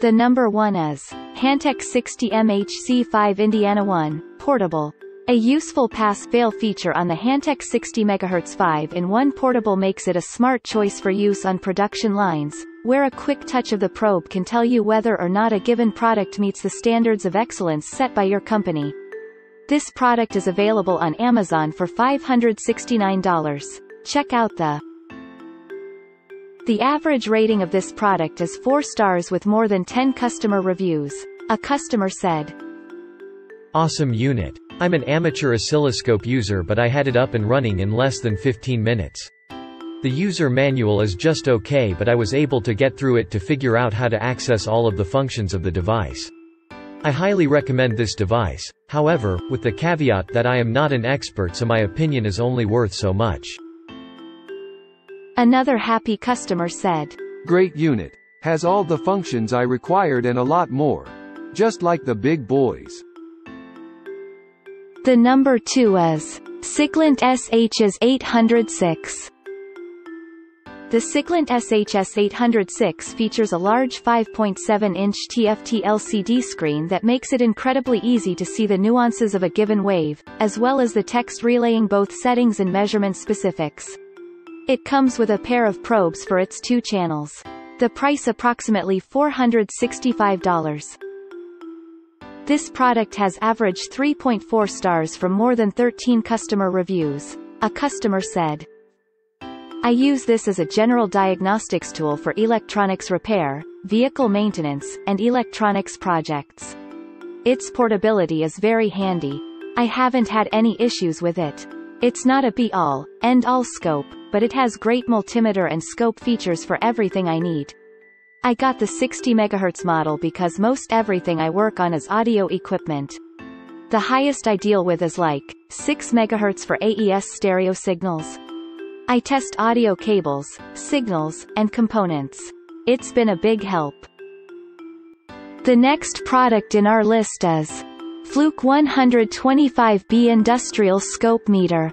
The number 1 is Hantek 60 MHC5 Indiana 1, portable. A useful pass-fail feature on the Hantek 60 MHz 5-in-1 portable makes it a smart choice for use on production lines, where a quick touch of the probe can tell you whether or not a given product meets the standards of excellence set by your company. This product is available on Amazon for $569. Check out the average rating of this product is 4 stars with more than 10 customer reviews. A customer said, "Awesome unit. I'm an amateur oscilloscope user, but I had it up and running in less than 15 minutes. The user manual is just okay, but I was able to get through it to figure out how to access all of the functions of the device. I highly recommend this device, however, with the caveat that I am not an expert, so my opinion is only worth so much." Another happy customer said, "Great unit. Has all the functions I required and a lot more. Just like the big boys." The number 2 is Siglent SHS-806. The Siglent SHS-806 features a large 5.7-inch TFT LCD screen that makes it incredibly easy to see the nuances of a given wave, as well as the text relaying both settings and measurement specifics. It comes with a pair of probes for its 2 channels. The price approximately $465. This product has averaged 3.4 stars from more than 13 customer reviews. A customer said, "I use this as a general diagnostics tool for electronics repair, vehicle maintenance, and electronics projects. Its portability is very handy. I haven't had any issues with it. It's not a be-all, end-all scope, but it has great multimeter and scope features for everything I need. I got the 60 MHz model because most everything I work on is audio equipment. The highest I deal with is like 6 MHz for AES stereo signals. I test audio cables, signals, and components. It's been a big help." The next product in our list is Fluke 125B Industrial Scope Meter.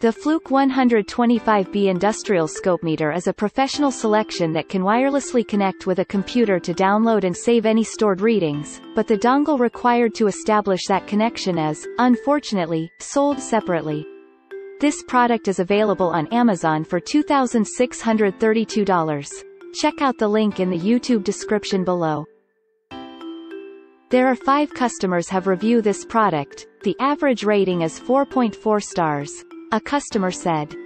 The Fluke 125B Industrial Scope Meter is a professional selection that can wirelessly connect with a computer to download and save any stored readings, but the dongle required to establish that connection is, unfortunately, sold separately. This product is available on Amazon for $2,632. Check out the link in the YouTube description below. There are 5 customers have reviewed this product. The average rating is 4.4 stars. A customer said,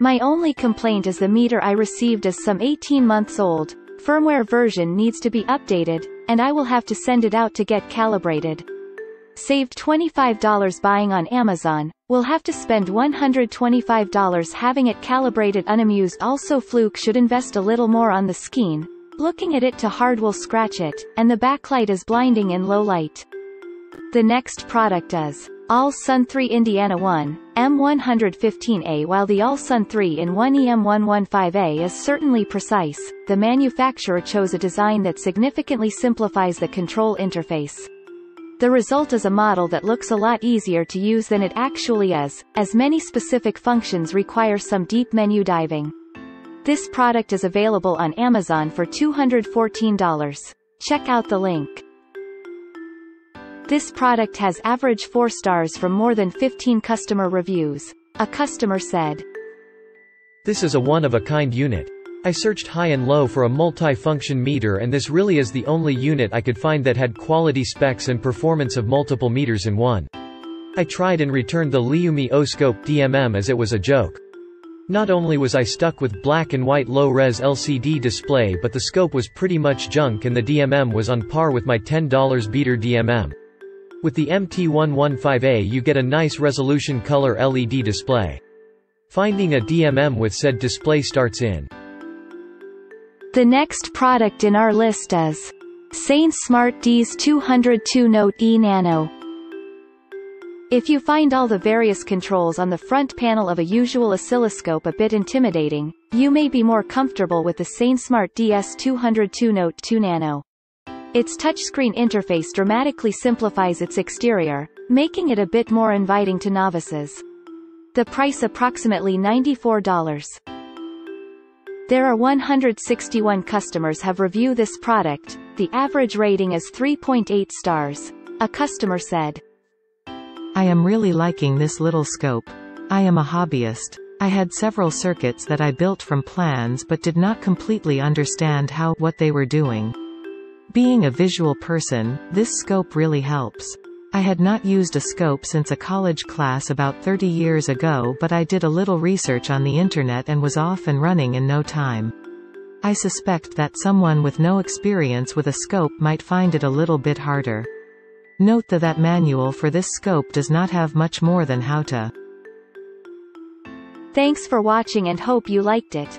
"My only complaint is the meter I received is some 18 months old, firmware version needs to be updated, and I will have to send it out to get calibrated. Saved $25 buying on Amazon, will have to spend $125 having it calibrated unamused. Also Fluke should invest a little more on the skein, looking at it too hard will scratch it, and the backlight is blinding in low light." The next product is All Sun 3 Indiana 1, Em 115 A. While the All Sun 3-in-1 Em 115 A is certainly precise, the manufacturer chose a design that significantly simplifies the control interface. The result is a model that looks a lot easier to use than it actually is, as many specific functions require some deep menu diving. This product is available on Amazon for $214. Check out the link. This product has average 4 stars from more than 15 customer reviews. A customer said, "This is a one-of-a-kind unit. I searched high and low for a multi-function meter, and this really is the only unit I could find that had quality specs and performance of multiple meters in one. I tried and returned the Liumi O-Scope DMM as it was a joke. Not only was I stuck with black and white low-res LCD display, but the scope was pretty much junk and the DMM was on par with my $10 beater DMM. With the Em 115 A you get a nice resolution color LED display. Finding a DMM with said display starts in." The next product in our list is Sain Smart DS-202 Note E Nano. If you find all the various controls on the front panel of a usual oscilloscope a bit intimidating, you may be more comfortable with the Sain Smart DS-202 Note 2 Nano. Its touchscreen interface dramatically simplifies its exterior, making it a bit more inviting to novices. The price approximately $94. There are 161 customers have reviewed this product. The average rating is 3.8 stars. A customer said, "I am really liking this little scope. I am a hobbyist. I had several circuits that I built from plans but did not completely understand what they were doing. Being a visual person, this scope really helps. I had not used a scope since a college class about 30 years ago, but I did a little research on the internet and was off and running in no time. I suspect that someone with no experience with a scope might find it a little bit harder. Note that manual for this scope does not have much more than how to." Thanks for watching and hope you liked it.